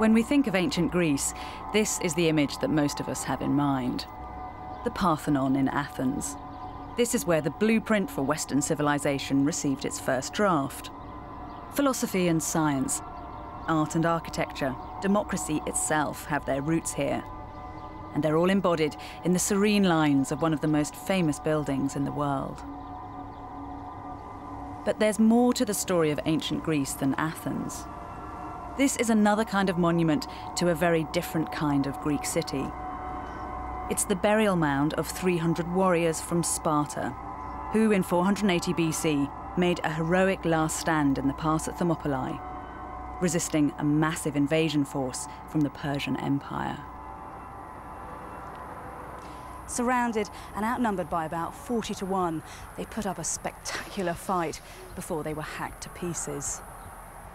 When we think of ancient Greece, this is the image that most of us have in mind. The Parthenon in Athens. This is where the blueprint for Western civilization received its first draft. Philosophy and science, art and architecture, democracy itself have their roots here. And they're all embodied in the serene lines of one of the most famous buildings in the world. But there's more to the story of ancient Greece than Athens. This is another kind of monument to a very different kind of Greek city. It's the burial mound of 300 warriors from Sparta, who in 480 BC made a heroic last stand in the pass at Thermopylae, resisting a massive invasion force from the Persian Empire. Surrounded and outnumbered by about 40-1, they put up a spectacular fight before they were hacked to pieces.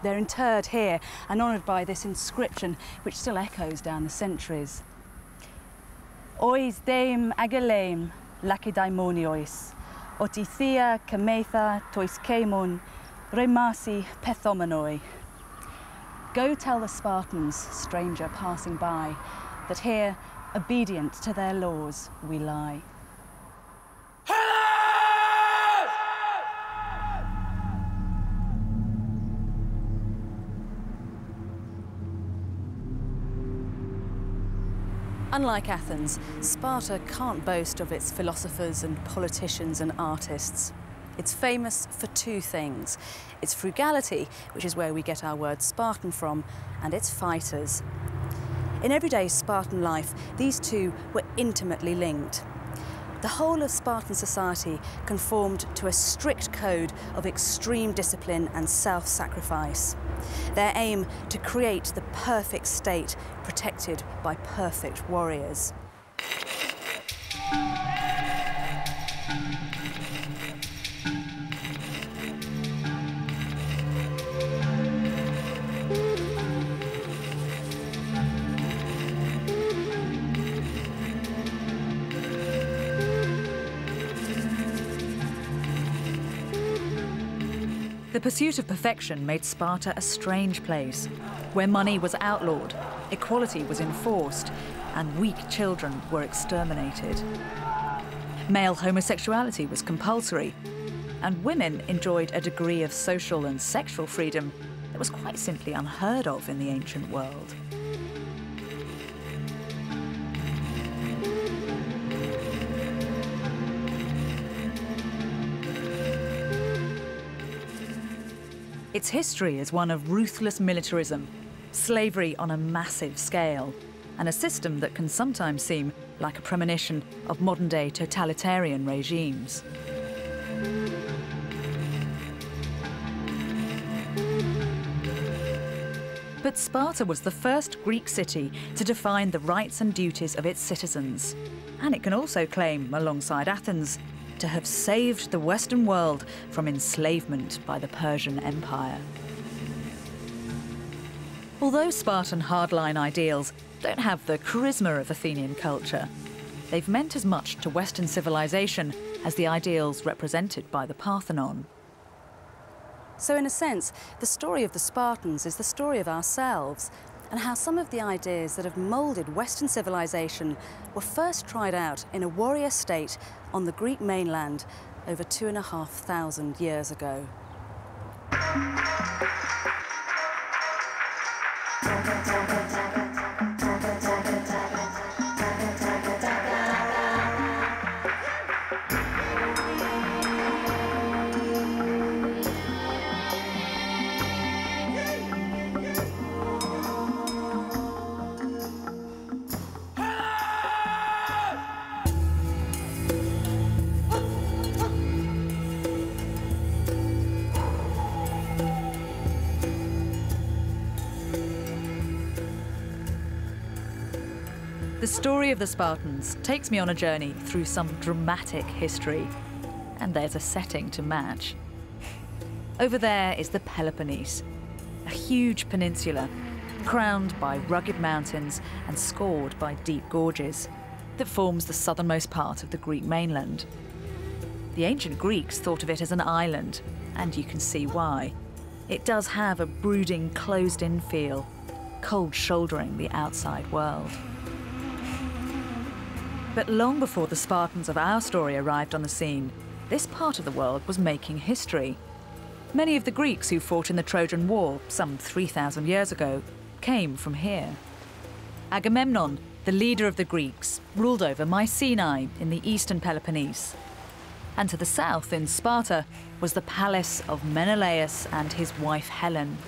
They're interred here and honoured by this inscription, which still echoes down the centuries. Ois deim ageleim lakidaimonios, otithia kametha toiskemon, remasi pethomenoi. Go tell the Spartans, stranger passing by, that here, obedient to their laws, we lie. Unlike Athens, Sparta can't boast of its philosophers and politicians and artists. It's famous for two things. Its frugality, which is where we get our word Spartan from, and its fighters. In everyday Spartan life, these two were intimately linked. The whole of Spartan society conformed to a strict code of extreme discipline and self-sacrifice. Their aim to create the perfect state protected by perfect warriors. The pursuit of perfection made Sparta a strange place, where money was outlawed, equality was enforced, and weak children were exterminated. Male homosexuality was compulsory, and women enjoyed a degree of social and sexual freedom that was quite simply unheard of in the ancient world. Its history is one of ruthless militarism, slavery on a massive scale, and a system that can sometimes seem like a premonition of modern-day totalitarian regimes. But Sparta was the first Greek city to define the rights and duties of its citizens, and it can also claim, alongside Athens, to have saved the Western world from enslavement by the Persian Empire. Although Spartan hardline ideals don't have the charisma of Athenian culture, they've meant as much to Western civilization as the ideals represented by the Parthenon. So in a sense, the story of the Spartans is the story of ourselves, and how some of the ideas that have moulded Western civilization were first tried out in a warrior state on the Greek mainland over 2,500 years ago. The story of the Spartans takes me on a journey through some dramatic history, and there's a setting to match. Over there is the Peloponnese, a huge peninsula crowned by rugged mountains and scored by deep gorges that forms the southernmost part of the Greek mainland. The ancient Greeks thought of it as an island, and you can see why. It does have a brooding, closed-in feel, cold-shouldering the outside world. But long before the Spartans of our story arrived on the scene, this part of the world was making history. Many of the Greeks who fought in the Trojan War some 3,000 years ago came from here. Agamemnon, the leader of the Greeks, ruled over Mycenae in the eastern Peloponnese. And to the south, in Sparta, was the palace of Menelaus and his wife Helen.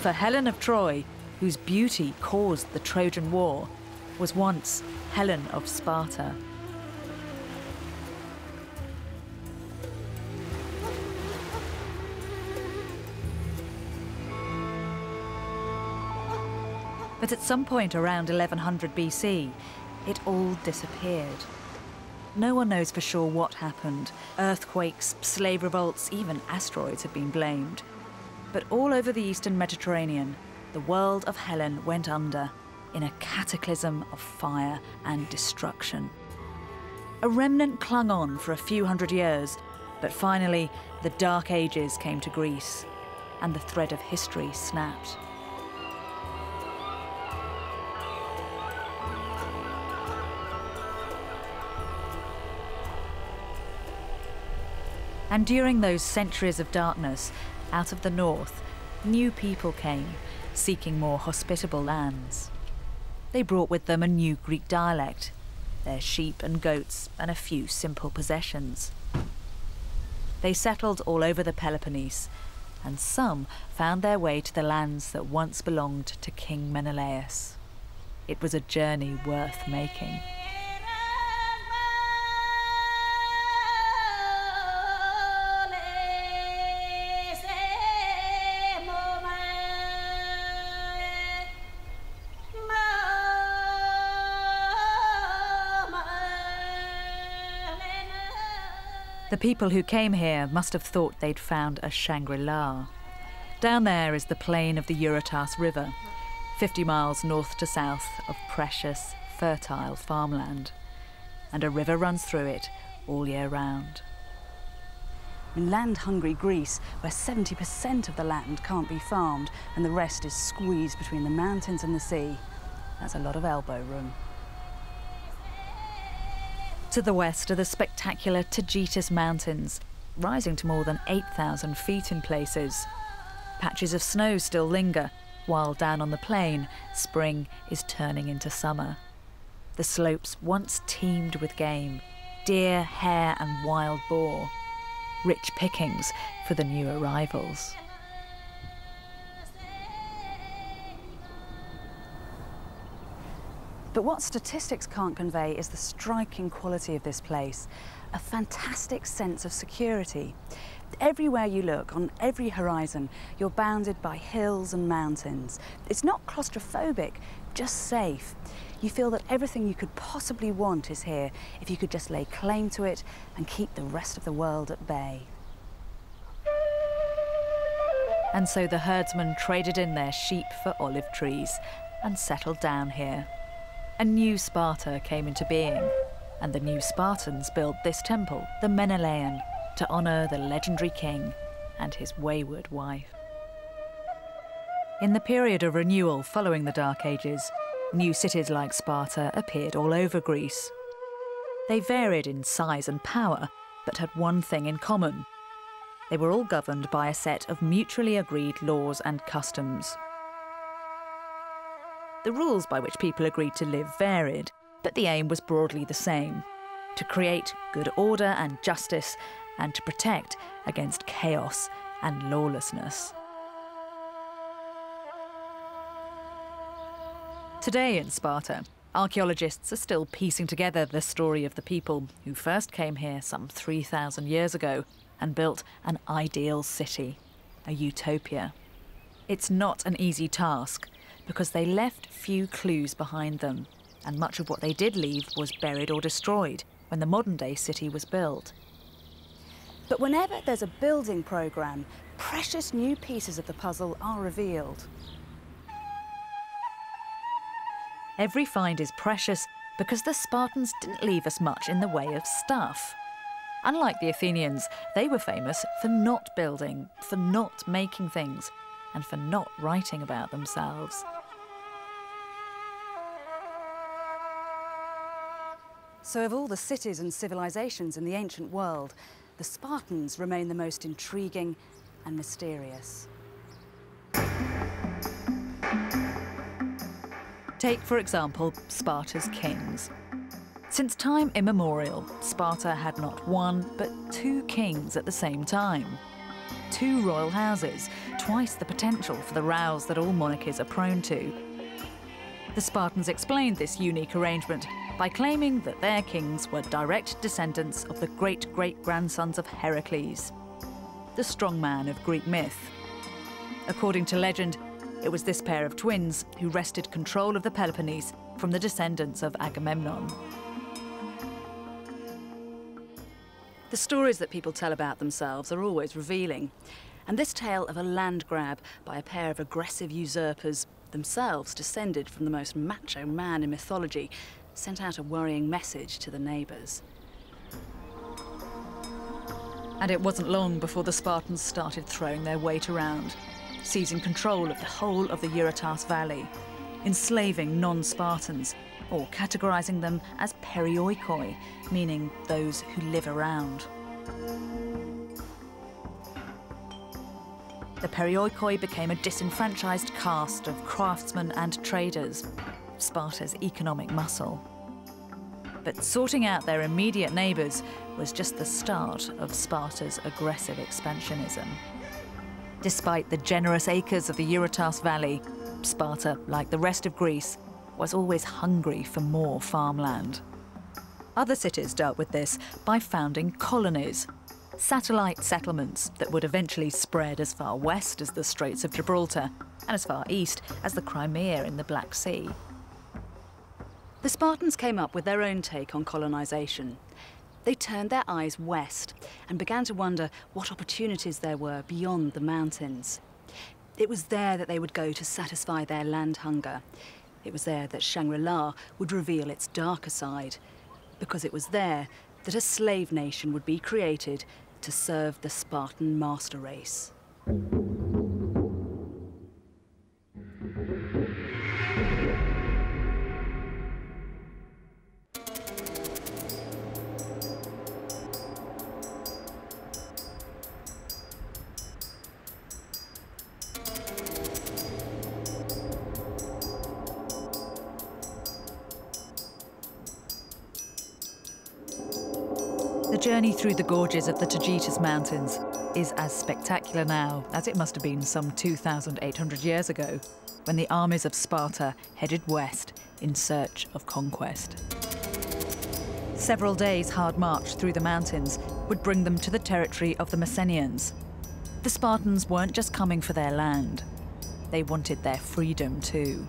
For Helen of Troy, whose beauty caused the Trojan War, was once Helen of Sparta. But at some point around 1100 BC, it all disappeared. No one knows for sure what happened. Earthquakes, slave revolts, even asteroids have been blamed. But all over the eastern Mediterranean, the world of Helen went under in a cataclysm of fire and destruction. A remnant clung on for a few hundred years, but finally the Dark Ages came to Greece, and the thread of history snapped. And during those centuries of darkness, out of the north, new people came, seeking more hospitable lands. They brought with them a new Greek dialect, their sheep and goats, and a few simple possessions. They settled all over the Peloponnese, and some found their way to the lands that once belonged to King Menelaus. It was a journey worth making. The people who came here must have thought they'd found a Shangri-La. Down there is the plain of the Eurotas River, 50 miles north to south of precious, fertile farmland. And a river runs through it all year round. In land-hungry Greece, where 70% of the land can't be farmed and the rest is squeezed between the mountains and the sea, that's a lot of elbow room. To the west are the spectacular Taygetus Mountains, rising to more than 8,000 feet in places. Patches of snow still linger, while down on the plain, spring is turning into summer. The slopes once teemed with game, deer, hare and wild boar. Rich pickings for the new arrivals. But what statistics can't convey is the striking quality of this place, a fantastic sense of security. Everywhere you look, on every horizon, you're bounded by hills and mountains. It's not claustrophobic, just safe. You feel that everything you could possibly want is here, if you could just lay claim to it and keep the rest of the world at bay. And so the herdsmen traded in their sheep for olive trees and settled down here. A new Sparta came into being, and the new Spartans built this temple, the Menelaion, to honour the legendary king and his wayward wife. In the period of renewal following the Dark Ages, new cities like Sparta appeared all over Greece. They varied in size and power, but had one thing in common. They were all governed by a set of mutually agreed laws and customs. The rules by which people agreed to live varied, but the aim was broadly the same: to create good order and justice, and to protect against chaos and lawlessness. Today in Sparta, archaeologists are still piecing together the story of the people who first came here some 3,000 years ago and built an ideal city, a utopia. It's not an easy task, because they left few clues behind them, and much of what they did leave was buried or destroyed when the modern-day city was built. But whenever there's a building programme, precious new pieces of the puzzle are revealed. Every find is precious because the Spartans didn't leave us much in the way of stuff. Unlike the Athenians, they were famous for not building, for not making things, and for not writing about themselves. So of all the cities and civilizations in the ancient world, the Spartans remain the most intriguing and mysterious. Take, for example, Sparta's kings. Since time immemorial, Sparta had not one, but two kings at the same time. Two royal houses, twice the potential for the rows that all monarchies are prone to. The Spartans explained this unique arrangement by claiming that their kings were direct descendants of the great-great-grandsons of Heracles, the strongman of Greek myth. According to legend, it was this pair of twins who wrested control of the Peloponnese from the descendants of Agamemnon. The stories that people tell about themselves are always revealing, and this tale of a land grab by a pair of aggressive usurpers, themselves descended from the most macho man in mythology, sent out a worrying message to the neighbours. And it wasn't long before the Spartans started throwing their weight around, seizing control of the whole of the Eurotas Valley, enslaving non-Spartans, or categorising them as perioikoi, meaning those who live around. The perioikoi became a disenfranchised caste of craftsmen and traders, Sparta's economic muscle. But sorting out their immediate neighbours was just the start of Sparta's aggressive expansionism. Despite the generous acres of the Eurotas Valley, Sparta, like the rest of Greece, was always hungry for more farmland. Other cities dealt with this by founding colonies, satellite settlements that would eventually spread as far west as the Straits of Gibraltar and as far east as the Crimea in the Black Sea. The Spartans came up with their own take on colonisation. They turned their eyes west and began to wonder what opportunities there were beyond the mountains. It was there that they would go to satisfy their land hunger. It was there that Shangri-La would reveal its darker side, because it was there that a slave nation would be created to serve the Spartan master race. The journey through the gorges of the Taygetus Mountains is as spectacular now as it must have been some 2,800 years ago, when the armies of Sparta headed west in search of conquest. Several days' hard march through the mountains would bring them to the territory of the Messenians. The Spartans weren't just coming for their land. They wanted their freedom too.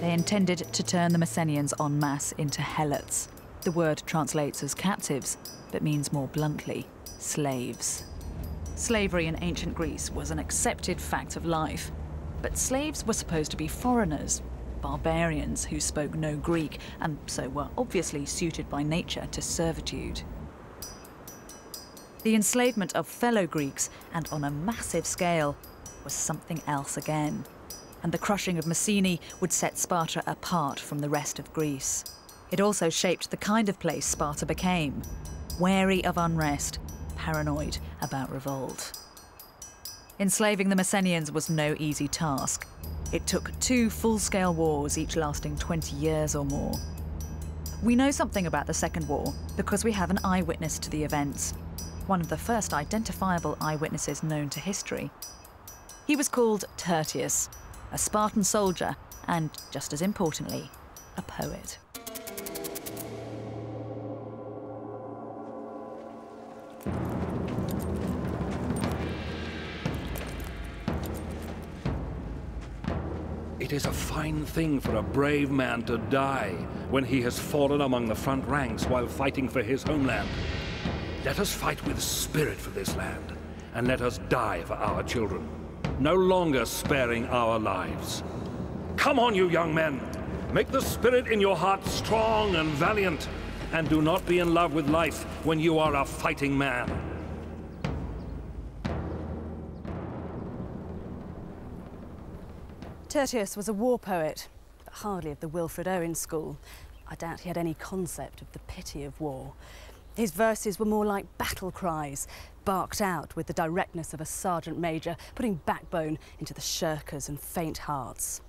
They intended to turn the Messenians en masse into helots. The word translates as captives, but means more bluntly, slaves. Slavery in ancient Greece was an accepted fact of life, but slaves were supposed to be foreigners, barbarians who spoke no Greek and so were obviously suited by nature to servitude. The enslavement of fellow Greeks, and on a massive scale, was something else again, and the crushing of Mycenae would set Sparta apart from the rest of Greece. It also shaped the kind of place Sparta became, wary of unrest, paranoid about revolt. Enslaving the Messenians was no easy task. It took two full-scale wars, each lasting 20 years or more. We know something about the Second War because we have an eyewitness to the events, one of the first identifiable eyewitnesses known to history. He was called Tertius, a Spartan soldier and, just as importantly, a poet. It is a fine thing for a brave man to die when he has fallen among the front ranks while fighting for his homeland. Let us fight with spirit for this land, and let us die for our children, no longer sparing our lives. Come on, you young men! Make the spirit in your heart strong and valiant, and do not be in love with life when you are a fighting man. Tertius was a war poet, but hardly of the Wilfred Owen school. I doubt he had any concept of the pity of war. His verses were more like battle cries, barked out with the directness of a sergeant major, putting backbone into the shirkers and faint hearts.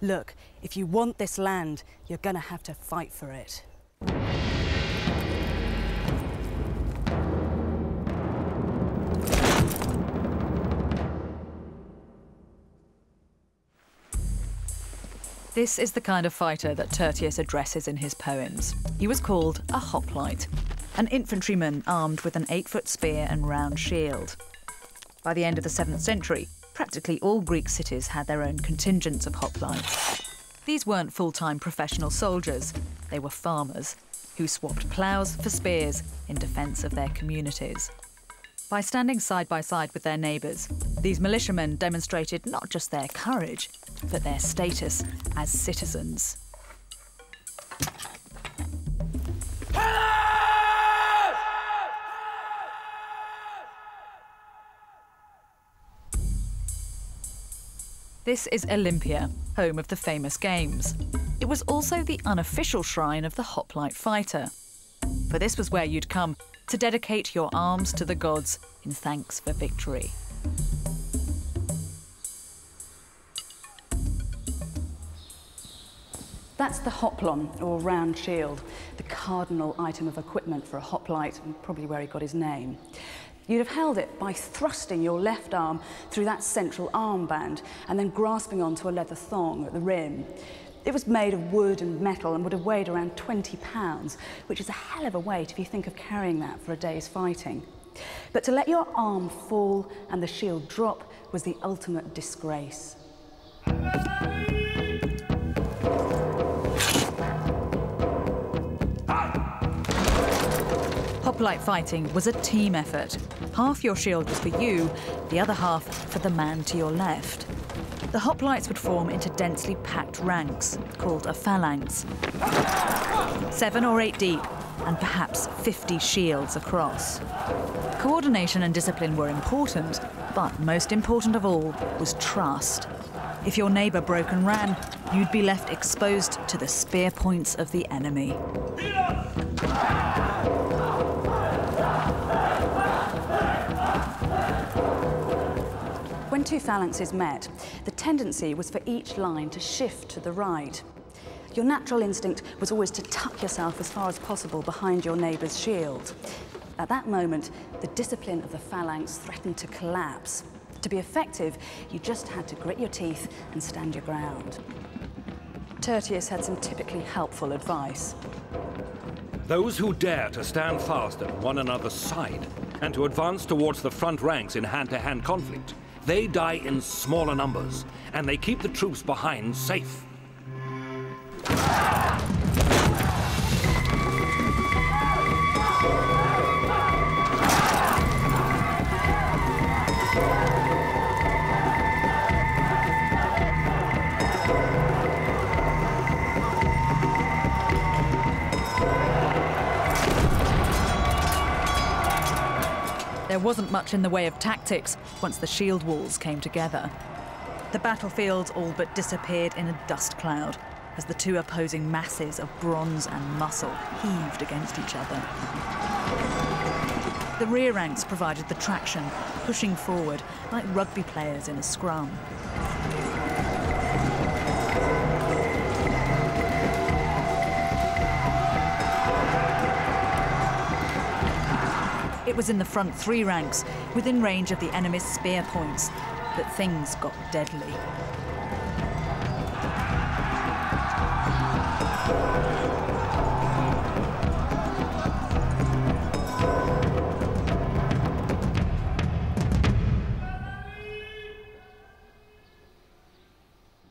Look, if you want this land, you're going to have to fight for it. This is the kind of fighter that Tertius addresses in his poems. He was called a hoplite, an infantryman armed with an 8-foot spear and round shield. By the end of the 7th century, practically all Greek cities had their own contingents of hoplites. These weren't full-time professional soldiers. They were farmers who swapped ploughs for spears in defence of their communities. By standing side by side with their neighbours, these militiamen demonstrated not just their courage, but their status as citizens. This is Olympia, home of the famous games. It was also the unofficial shrine of the hoplite fighter. For this was where you'd come to dedicate your arms to the gods in thanks for victory. That's the hoplon, or round shield, the cardinal item of equipment for a hoplite, and probably where he got his name. You'd have held it by thrusting your left arm through that central armband and then grasping onto a leather thong at the rim. It was made of wood and metal and would have weighed around 20 pounds, which is a hell of a weight if you think of carrying that for a day's fighting. But to let your arm fall and the shield drop was the ultimate disgrace. Hoplite fighting was a team effort. Half your shield was for you, the other half for the man to your left. The hoplites would form into densely packed ranks, called a phalanx. 7 or 8 deep, and perhaps 50 shields across. Coordination and discipline were important, but most important of all was trust. If your neighbour broke and ran, you'd be left exposed to the spear points of the enemy. When two phalanxes met, the tendency was for each line to shift to the right. Your natural instinct was always to tuck yourself as far as possible behind your neighbour's shield. At that moment, the discipline of the phalanx threatened to collapse. To be effective, you just had to grit your teeth and stand your ground. Tertius had some typically helpful advice. Those who dare to stand fast at one another's side and to advance towards the front ranks in hand-to-hand conflict, they die in smaller numbers, and they keep the troops behind safe. There wasn't much in the way of tactics once the shield walls came together. The battlefields all but disappeared in a dust cloud as the two opposing masses of bronze and muscle heaved against each other. The rear ranks provided the traction, pushing forward like rugby players in a scrum. It was in the front three ranks, within range of the enemy's spear points, that things got deadly.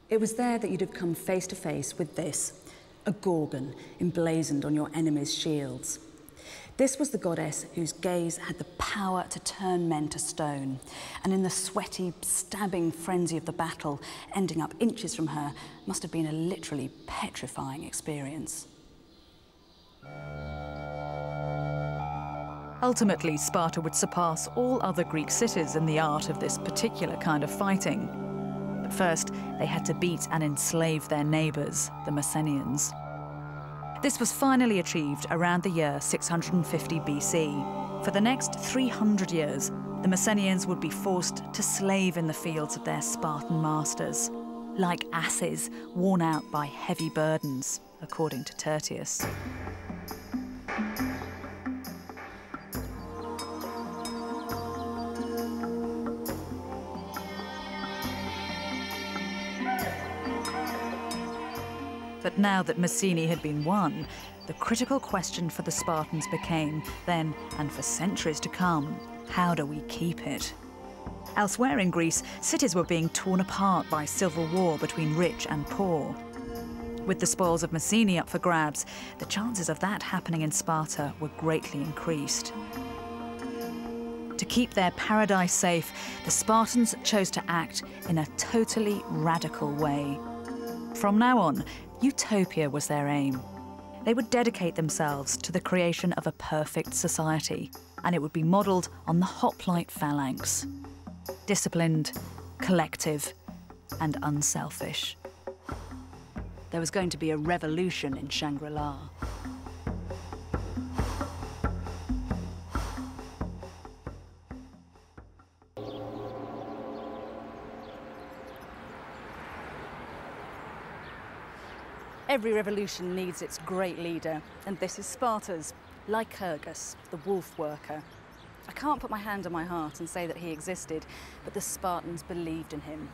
It was there that you'd have come face to face with this, a gorgon emblazoned on your enemy's shields. This was the goddess whose gaze had the power to turn men to stone, and in the sweaty, stabbing frenzy of the battle, ending up inches from her must have been a literally petrifying experience. Ultimately, Sparta would surpass all other Greek cities in the art of this particular kind of fighting. But first, they had to beat and enslave their neighbours, the Messenians. This was finally achieved around the year 650 BC. For the next 300 years, the Messenians would be forced to slave in the fields of their Spartan masters, like asses worn out by heavy burdens, according to Tertius. But now that Mycenae had been won, the critical question for the Spartans became, then and for centuries to come, how do we keep it? Elsewhere in Greece, cities were being torn apart by civil war between rich and poor. With the spoils of Mycenae up for grabs, the chances of that happening in Sparta were greatly increased. To keep their paradise safe, the Spartans chose to act in a totally radical way. From now on, utopia was their aim. They would dedicate themselves to the creation of a perfect society, and it would be modelled on the hoplite phalanx. Disciplined, collective, and unselfish. There was going to be a revolution in Shangri-La. Every revolution needs its great leader, and this is Sparta's, Lycurgus, the wolf worker. I can't put my hand on my heart and say that he existed, but the Spartans believed in him.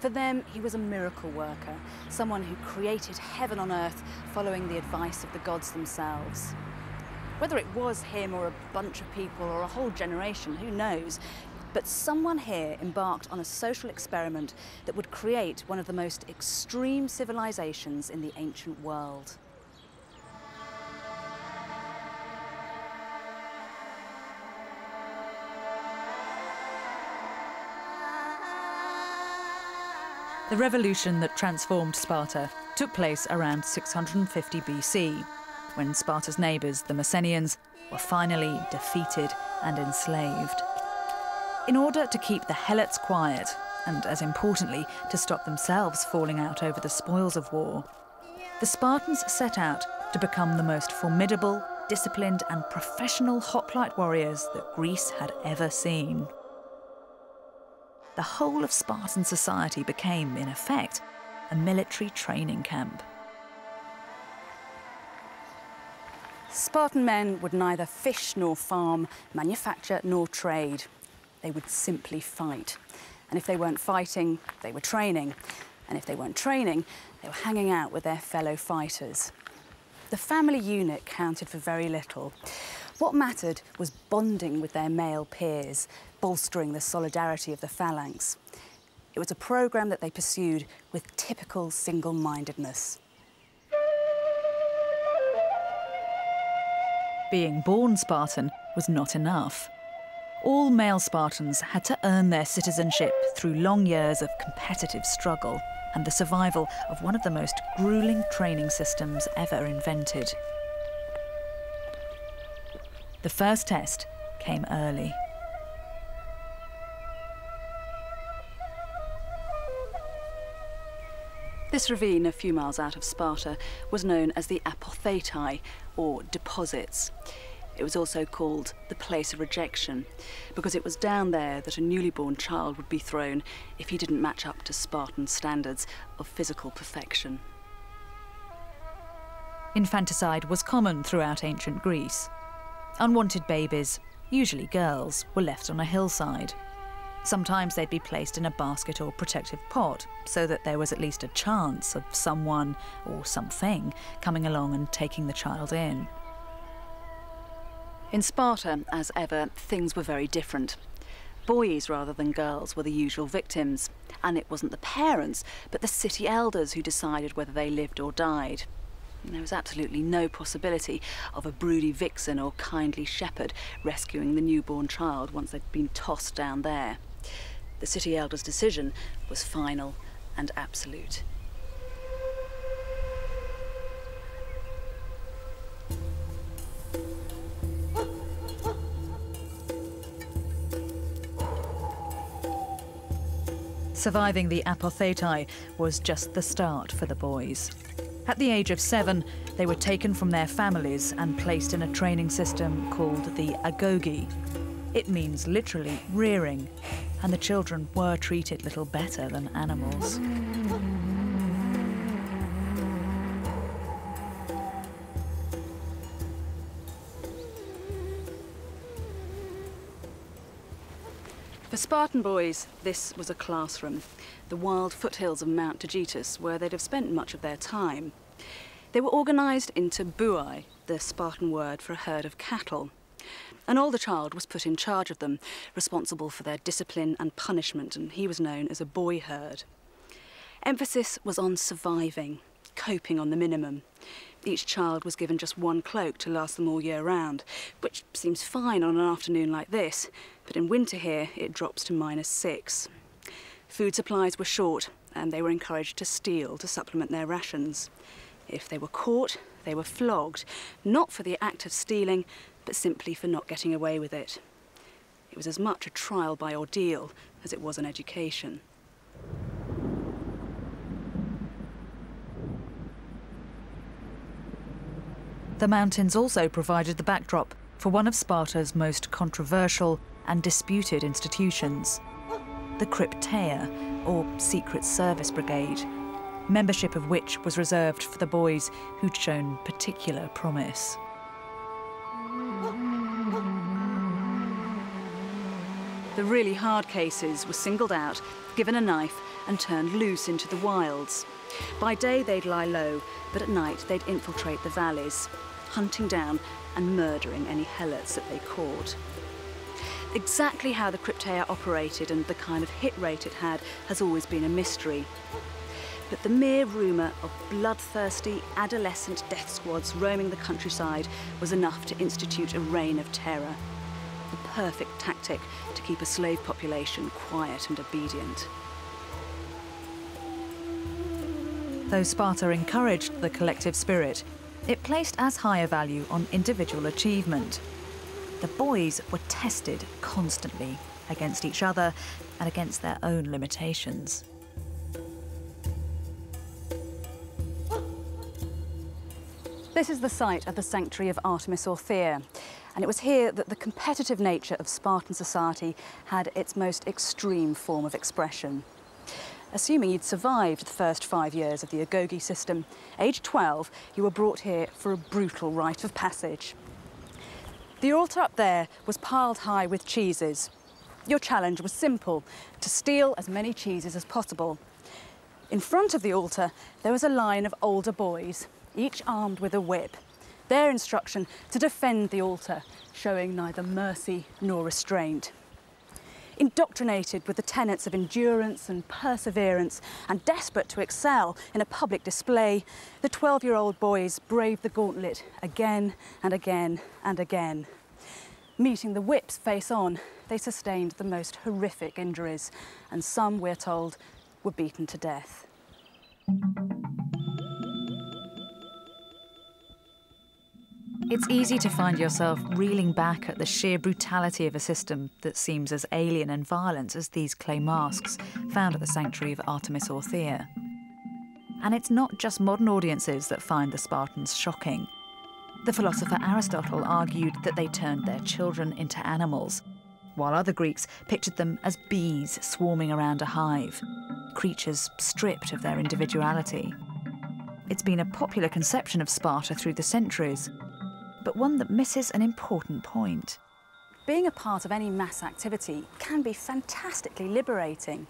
For them, he was a miracle worker, someone who created heaven on earth following the advice of the gods themselves. Whether it was him or a bunch of people or a whole generation, who knows? But someone here embarked on a social experiment that would create one of the most extreme civilizations in the ancient world. The revolution that transformed Sparta took place around 650 BC, when Sparta's neighbors, the Messenians, were finally defeated and enslaved. In order to keep the helots quiet, and as importantly, to stop themselves falling out over the spoils of war, the Spartans set out to become the most formidable, disciplined and professional hoplite warriors that Greece had ever seen. The whole of Spartan society became, in effect, a military training camp. Spartan men would neither fish nor farm, manufacture nor trade. They would simply fight. And if they weren't fighting, they were training. And if they weren't training, they were hanging out with their fellow fighters. The family unit counted for very little. What mattered was bonding with their male peers, bolstering the solidarity of the phalanx. It was a program that they pursued with typical single-mindedness. Being born Spartan was not enough. All male Spartans had to earn their citizenship through long years of competitive struggle and the survival of one of the most grueling training systems ever invented. The first test came early. This ravine, a few miles out of Sparta, was known as the apothetae, or deposits. It was also called the place of rejection, because it was down there that a newly born child would be thrown if he didn't match up to Spartan standards of physical perfection. Infanticide was common throughout ancient Greece. Unwanted babies, usually girls, were left on a hillside. Sometimes they'd be placed in a basket or protective pot, so that there was at least a chance of someone or something coming along and taking the child in. In Sparta, as ever, things were very different. Boys rather than girls were the usual victims, and it wasn't the parents, but the city elders who decided whether they lived or died. And there was absolutely no possibility of a broody vixen or kindly shepherd rescuing the newborn child once they'd been tossed down there. The city elders' decision was final and absolute. Surviving the apothetae was just the start for the boys. At the age of 7, they were taken from their families and placed in a training system called the agogi. It means literally rearing, and the children were treated little better than animals. For Spartan boys, this was a classroom, the wild foothills of Mount Taygetus, where they'd have spent much of their time. They were organised into buai, the Spartan word for a herd of cattle. An older child was put in charge of them, responsible for their discipline and punishment, and he was known as a boy herd. Emphasis was on surviving, coping on the minimum. Each child was given just one cloak to last them all year round, which seems fine on an afternoon like this, but in winter here it drops to -6. Food supplies were short, and they were encouraged to steal to supplement their rations. If they were caught, they were flogged, not for the act of stealing, but simply for not getting away with it. It was as much a trial by ordeal as it was an education. The mountains also provided the backdrop for one of Sparta's most controversial and disputed institutions, the Krypteia, or Secret Service Brigade, membership of which was reserved for the boys who'd shown particular promise. The really hard cases were singled out, given a knife, and turned loose into the wilds. By day they'd lie low, but at night they'd infiltrate the valleys, hunting down and murdering any helots that they caught. Exactly how the Krypteia operated and the kind of hit rate it had has always been a mystery. But the mere rumour of bloodthirsty adolescent death squads roaming the countryside was enough to institute a reign of terror. The perfect tactic to keep a slave population quiet and obedient. Though Sparta encouraged the collective spirit, it placed as high a value on individual achievement. The boys were tested constantly against each other and against their own limitations. This is the site of the sanctuary of Artemis Orthia, and it was here that the competitive nature of Spartan society had its most extreme form of expression. Assuming you'd survived the first 5 years of the agogi system, age 12, you were brought here for a brutal rite of passage. The altar up there was piled high with cheeses. Your challenge was simple, to steal as many cheeses as possible. In front of the altar, there was a line of older boys, each armed with a whip. Their instruction to defend the altar, showing neither mercy nor restraint. Indoctrinated with the tenets of endurance and perseverance, and desperate to excel in a public display, the 12-year-old boys braved the gauntlet again and again and again. Meeting the whips face on, they sustained the most horrific injuries, and some, we're told, were beaten to death. It's easy to find yourself reeling back at the sheer brutality of a system that seems as alien and violent as these clay masks found at the sanctuary of Artemis Orthia. And it's not just modern audiences that find the Spartans shocking. The philosopher Aristotle argued that they turned their children into animals, while other Greeks pictured them as bees swarming around a hive, creatures stripped of their individuality. It's been a popular conception of Sparta through the centuries, but one that misses an important point. Being a part of any mass activity can be fantastically liberating.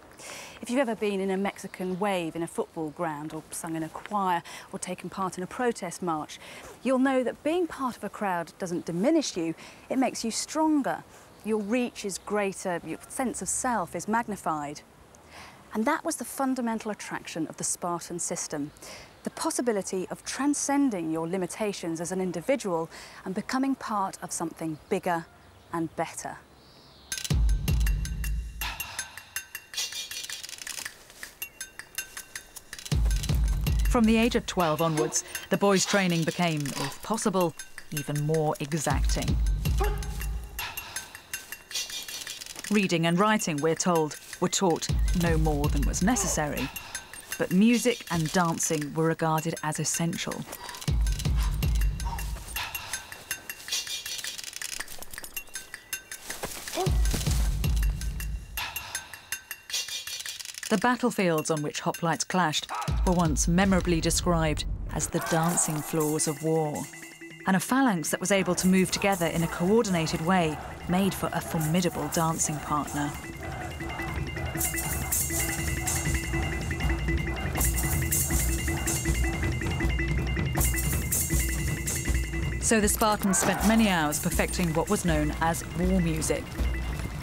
If you've ever been in a Mexican wave in a football ground, or sung in a choir, or taken part in a protest march, you'll know that being part of a crowd doesn't diminish you, it makes you stronger. Your reach is greater, your sense of self is magnified. And that was the fundamental attraction of the Spartan system. The possibility of transcending your limitations as an individual and becoming part of something bigger and better. From the age of 12 onwards, the boys' training became, if possible, even more exacting. Reading and writing, we're told, were taught no more than was necessary. but music and dancing were regarded as essential. The battlefields on which hoplites clashed were once memorably described as the dancing floors of war, and a phalanx that was able to move together in a coordinated way made for a formidable dancing partner. So the Spartans spent many hours perfecting what was known as war music,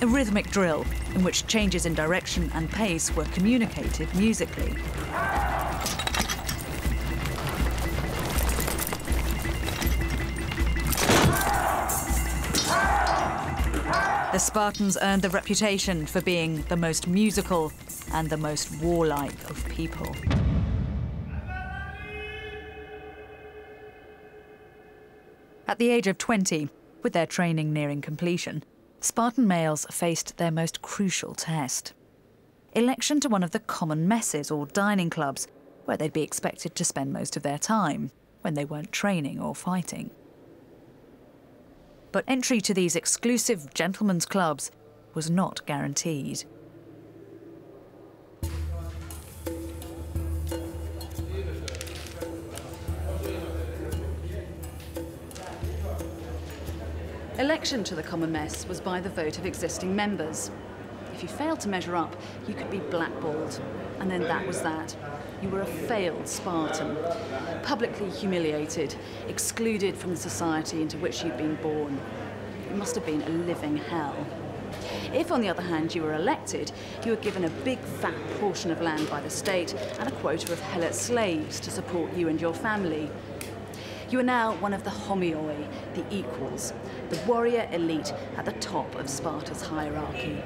a rhythmic drill in which changes in direction and pace were communicated musically. The Spartans earned the reputation for being the most musical and the most warlike of people. At the age of 20, with their training nearing completion, Spartan males faced their most crucial test: election to one of the common messes or dining clubs, where they'd be expected to spend most of their time when they weren't training or fighting. But entry to these exclusive gentlemen's clubs was not guaranteed. Election to the common mess was by the vote of existing members. If you failed to measure up, you could be blackballed. And then that was that. You were a failed Spartan, publicly humiliated, excluded from the society into which you'd been born. It must have been a living hell. If, on the other hand, you were elected, you were given a big fat portion of land by the state and a quota of helot slaves to support you and your family. You are now one of the Homoioi, the equals, the warrior elite at the top of Sparta's hierarchy.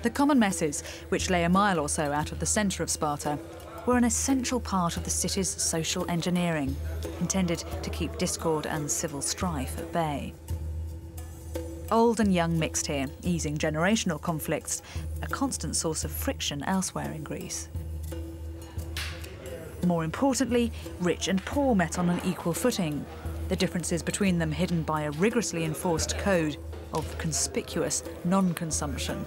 The common messes, which lay a mile or so out of the centre of Sparta, were an essential part of the city's social engineering, intended to keep discord and civil strife at bay. Old and young mixed here, easing generational conflicts, a constant source of friction elsewhere in Greece. More importantly, rich and poor met on an equal footing, the differences between them hidden by a rigorously enforced code of conspicuous non-consumption.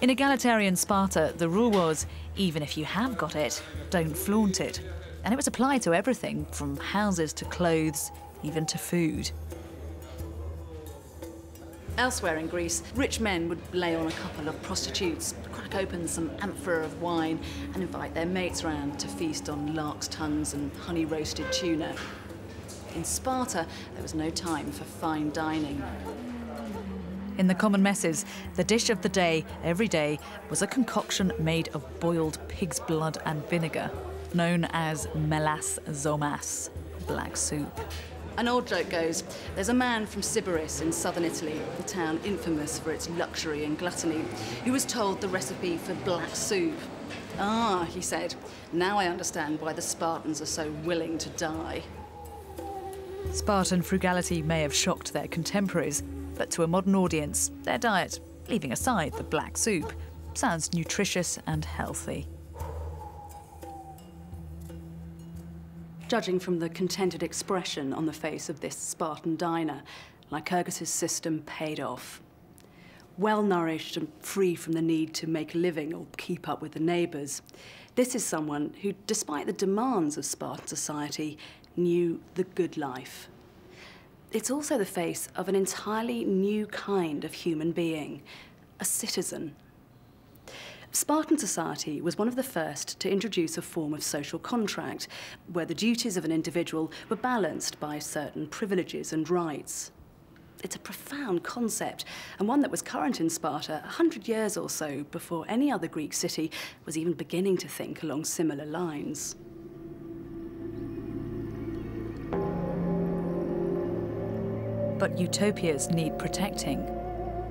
In egalitarian Sparta, the rule was, even if you have got it, don't flaunt it. And it was applied to everything, from houses to clothes, even to food. Elsewhere in Greece, rich men would lay on a couple of prostitutes, crack open some amphora of wine, and invite their mates round to feast on lark's tongues and honey-roasted tuna. In Sparta, there was no time for fine dining. In the common messes, the dish of the day, every day, was a concoction made of boiled pig's blood and vinegar, known as melas zomas, black soup. An old joke goes, there's a man from Sybaris in southern Italy, a town infamous for its luxury and gluttony, who was told the recipe for black soup. Ah, he said, now I understand why the Spartans are so willing to die. Spartan frugality may have shocked their contemporaries, but to a modern audience, their diet, leaving aside the black soup, sounds nutritious and healthy. Judging from the contented expression on the face of this Spartan diner, Lycurgus' system paid off. Well-nourished and free from the need to make a living or keep up with the neighbours, this is someone who, despite the demands of Spartan society, knew the good life. It's also the face of an entirely new kind of human being, a citizen. Spartan society was one of the first to introduce a form of social contract where the duties of an individual were balanced by certain privileges and rights. It's a profound concept, and one that was current in Sparta 100 years or so before any other Greek city was even beginning to think along similar lines. But utopias need protecting,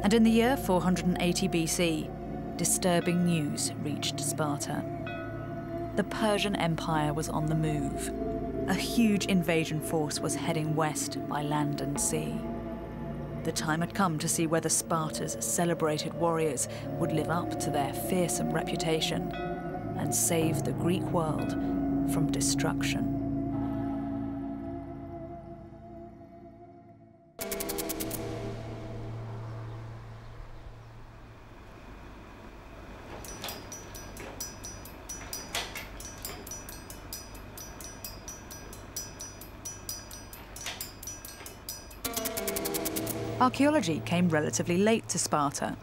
and in the year 480 BC, disturbing news reached Sparta. The Persian Empire was on the move. A huge invasion force was heading west by land and sea. The time had come to see whether Sparta's celebrated warriors would live up to their fearsome reputation and save the Greek world from destruction. Archaeology came relatively late to Sparta.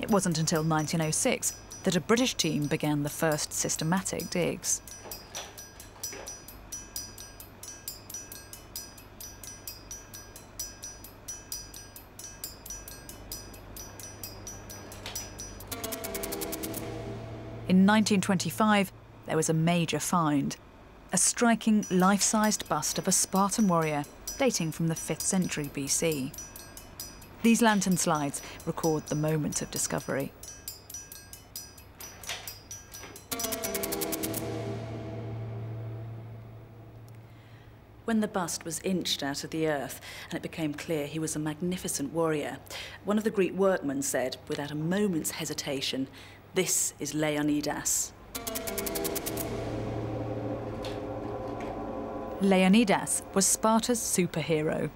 It wasn't until 1906 that a British team began the first systematic digs. In 1925, there was a major find, a striking life-sized bust of a Spartan warrior dating from the 5th century BC. These lantern slides record the moment of discovery. When the bust was inched out of the earth and it became clear he was a magnificent warrior, one of the Greek workmen said, without a moment's hesitation, "This is Leonidas." Leonidas was Sparta's superhero.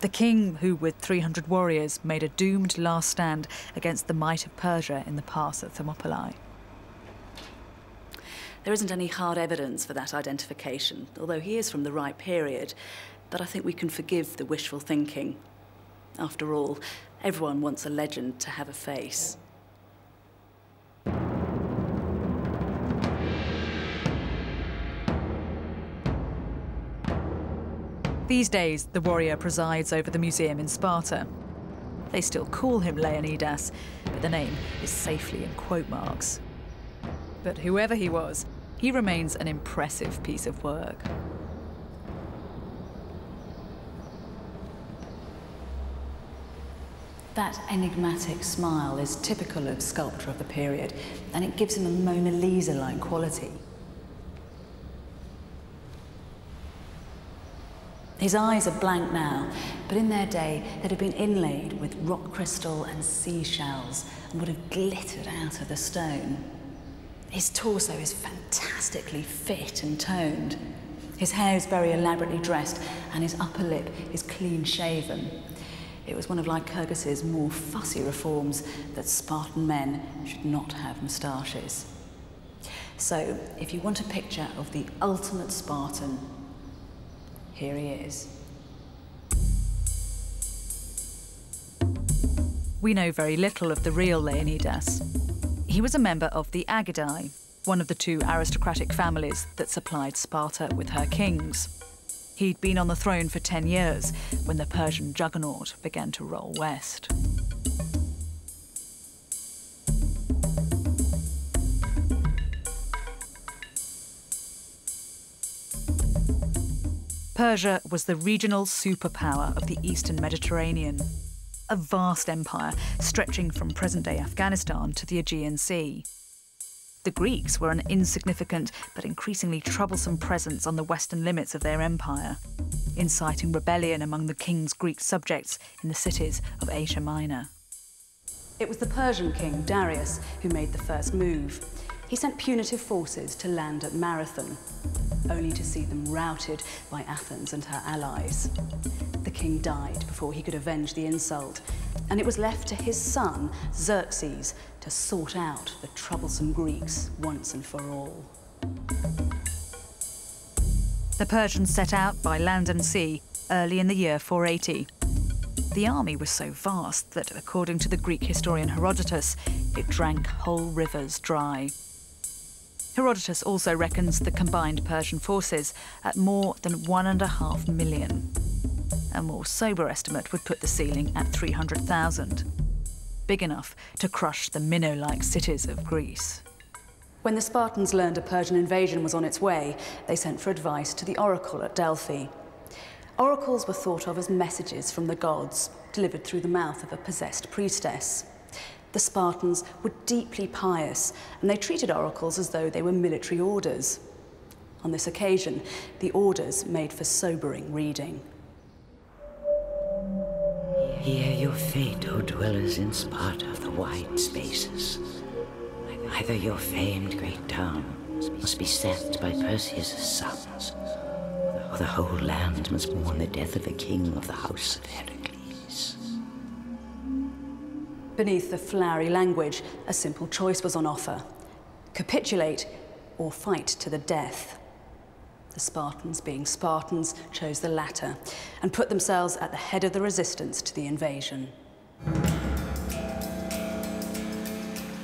The king who, with 300 warriors, made a doomed last stand against the might of Persia in the pass at Thermopylae. There isn't any hard evidence for that identification, although he is from the right period, but I think we can forgive the wishful thinking. After all, everyone wants a legend to have a face. These days, the warrior presides over the museum in Sparta. They still call him Leonidas, but the name is safely in quote marks. But whoever he was, he remains an impressive piece of work. That enigmatic smile is typical of sculpture of the period, and it gives him a Mona Lisa-like quality. His eyes are blank now, but in their day, they'd have been inlaid with rock crystal and seashells and would have glittered out of the stone. His torso is fantastically fit and toned. His hair is very elaborately dressed and his upper lip is clean-shaven. It was one of Lycurgus's more fussy reforms that Spartan men should not have moustaches. So, if you want a picture of the ultimate Spartan, here he is. We know very little of the real Leonidas. He was a member of the Agogi, one of the two aristocratic families that supplied Sparta with her kings. He'd been on the throne for 10 years when the Persian juggernaut began to roll west. Persia was the regional superpower of the eastern Mediterranean, a vast empire stretching from present-day Afghanistan to the Aegean Sea. The Greeks were an insignificant but increasingly troublesome presence on the western limits of their empire, inciting rebellion among the king's Greek subjects in the cities of Asia Minor. It was the Persian king, Darius, who made the first move. He sent punitive forces to land at Marathon, only to see them routed by Athens and her allies. The king died before he could avenge the insult, and it was left to his son, Xerxes, to sort out the troublesome Greeks once and for all. The Persians set out by land and sea early in the year 480. The army was so vast that, according to the Greek historian Herodotus, it drank whole rivers dry. Herodotus also reckons the combined Persian forces at more than 1.5 million. A more sober estimate would put the ceiling at 300,000, big enough to crush the minnow-like cities of Greece. When the Spartans learned a Persian invasion was on its way, they sent for advice to the oracle at Delphi. Oracles were thought of as messages from the gods, delivered through the mouth of a possessed priestess. The Spartans were deeply pious, and they treated oracles as though they were military orders. On this occasion, the orders made for sobering reading. Hear your fate, O dwellers in Sparta of the wide spaces. Either your famed great town must be sacked by Perseus' sons, or the whole land must mourn the death of the king of the house of Heracles. Beneath the flowery language, a simple choice was on offer. Capitulate or fight to the death. The Spartans, being Spartans, chose the latter and put themselves at the head of the resistance to the invasion.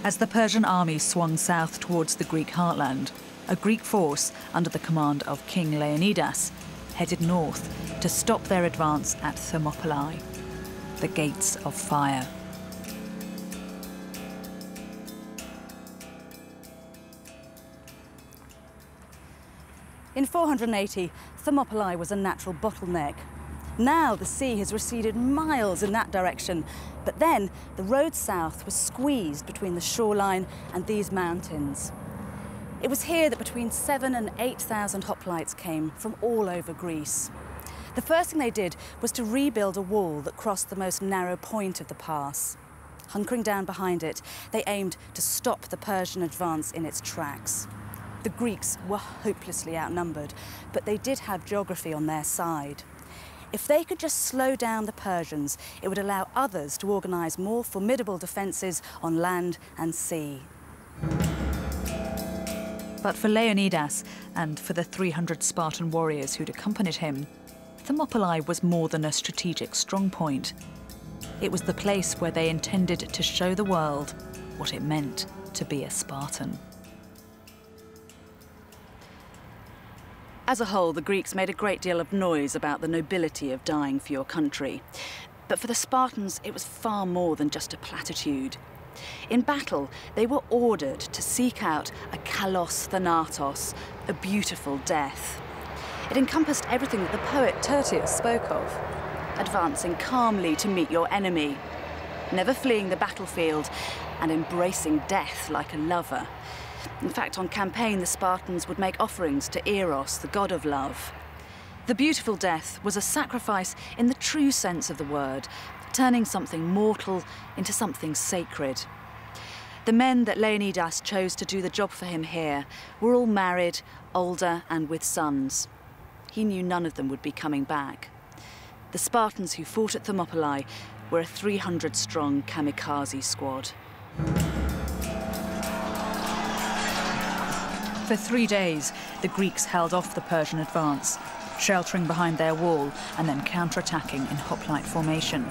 As the Persian army swung south towards the Greek heartland, a Greek force under the command of King Leonidas headed north to stop their advance at Thermopylae, the gates of fire. In 480, Thermopylae was a natural bottleneck. Now the sea has receded miles in that direction, but then the road south was squeezed between the shoreline and these mountains. It was here that between 7,000 and 8,000 hoplites came from all over Greece. The first thing they did was to rebuild a wall that crossed the most narrow point of the pass. Hunkering down behind it, they aimed to stop the Persian advance in its tracks. The Greeks were hopelessly outnumbered, but they did have geography on their side. If they could just slow down the Persians, it would allow others to organise more formidable defences on land and sea. But for Leonidas and for the 300 Spartan warriors who'd accompanied him, Thermopylae was more than a strategic strongpoint. It was the place where they intended to show the world what it meant to be a Spartan. As a whole, the Greeks made a great deal of noise about the nobility of dying for your country. But for the Spartans, it was far more than just a platitude. In battle, they were ordered to seek out a kalos thanatos, a beautiful death. It encompassed everything that the poet Tertius spoke of, advancing calmly to meet your enemy, never fleeing the battlefield, and embracing death like a lover. In fact, on campaign, the Spartans would make offerings to Eros, the god of love. The beautiful death was a sacrifice in the true sense of the word, turning something mortal into something sacred. The men that Leonidas chose to do the job for him here were all married, older, and with sons. He knew none of them would be coming back. The Spartans who fought at Thermopylae were a 300-strong kamikaze squad. For 3 days, the Greeks held off the Persian advance, sheltering behind their wall and then counterattacking in hoplite formation.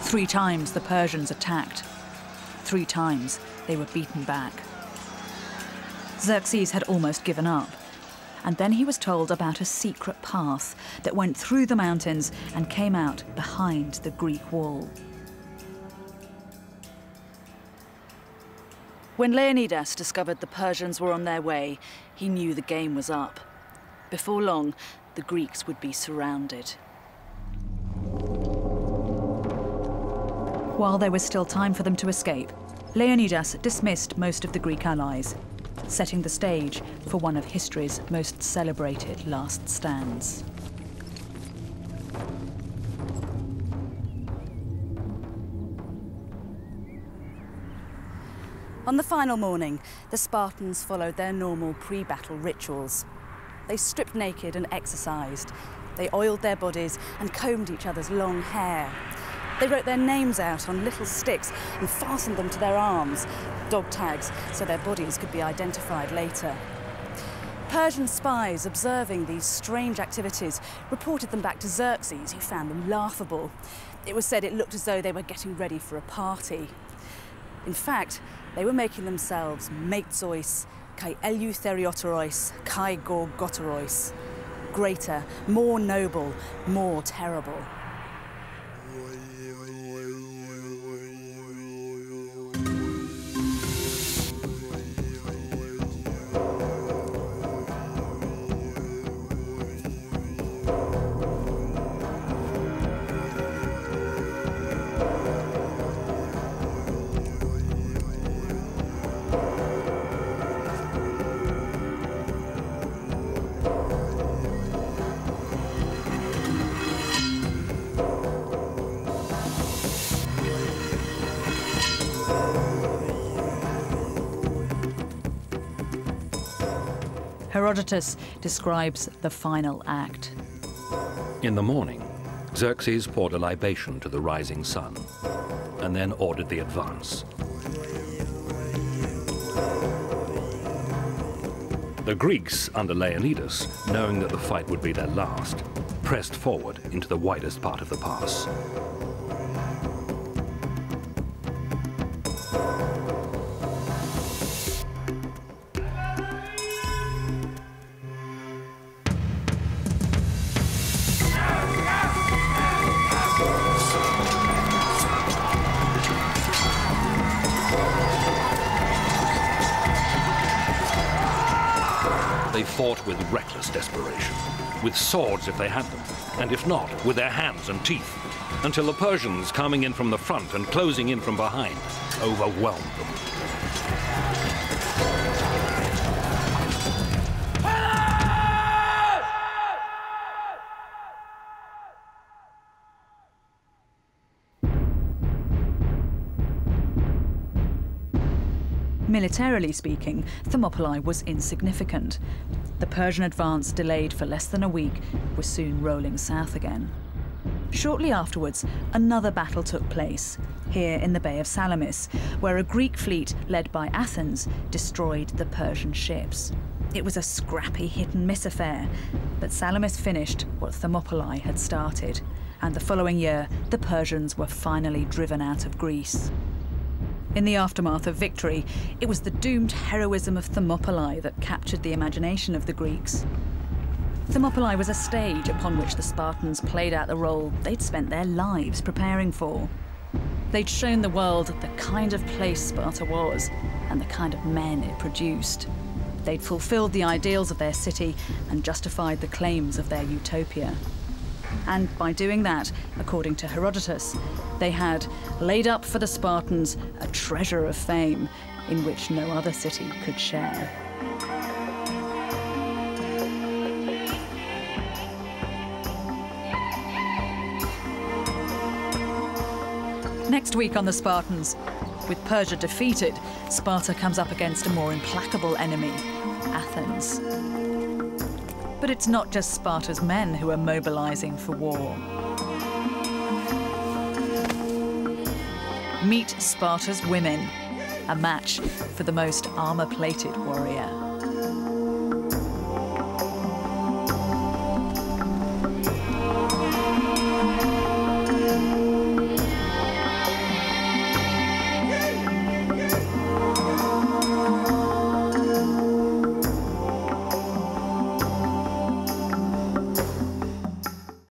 3 times the Persians attacked. 3 times they were beaten back. Xerxes had almost given up, and then he was told about a secret path that went through the mountains and came out behind the Greek wall. When Leonidas discovered the Persians were on their way, he knew the game was up. Before long, the Greeks would be surrounded. While there was still time for them to escape, Leonidas dismissed most of the Greek allies, setting the stage for one of history's most celebrated last stands. On the final morning, the Spartans followed their normal pre-battle rituals. They stripped naked and exercised. They oiled their bodies and combed each other's long hair. They wrote their names out on little sticks and fastened them to their arms, dog tags, so their bodies could be identified later. Persian spies observing these strange activities reported them back to Xerxes, who found them laughable. It was said it looked as though they were getting ready for a party. In fact, they were making themselves meitzois, kai eleuthereoterois, kai gorgoterois. Greater, more noble, more terrible. Herodotus describes the final act. In the morning, Xerxes poured a libation to the rising sun and then ordered the advance. The Greeks, under Leonidas, knowing that the fight would be their last, pressed forward into the widest part of the pass. Fought with reckless desperation, with swords if they had them, and if not, with their hands and teeth, until the Persians, coming in from the front and closing in from behind, overwhelmed them. Militarily speaking, Thermopylae was insignificant. The Persian advance, delayed for less than a week, was soon rolling south again. Shortly afterwards, another battle took place, here in the Bay of Salamis, where a Greek fleet led by Athens destroyed the Persian ships. It was a scrappy hit-and-miss affair, but Salamis finished what Thermopylae had started, and the following year, the Persians were finally driven out of Greece. In the aftermath of victory, it was the doomed heroism of Thermopylae that captured the imagination of the Greeks. Thermopylae was a stage upon which the Spartans played out the role they'd spent their lives preparing for. They'd shown the world the kind of place Sparta was and the kind of men it produced. They'd fulfilled the ideals of their city and justified the claims of their utopia. And by doing that, according to Herodotus, they had laid up for the Spartans a treasure of fame in which no other city could share. Next week on The Spartans, with Persia defeated, Sparta comes up against a more implacable enemy, Athens. But it's not just Sparta's men who are mobilizing for war. Meet Sparta's women, a match for the most armor-plated warrior.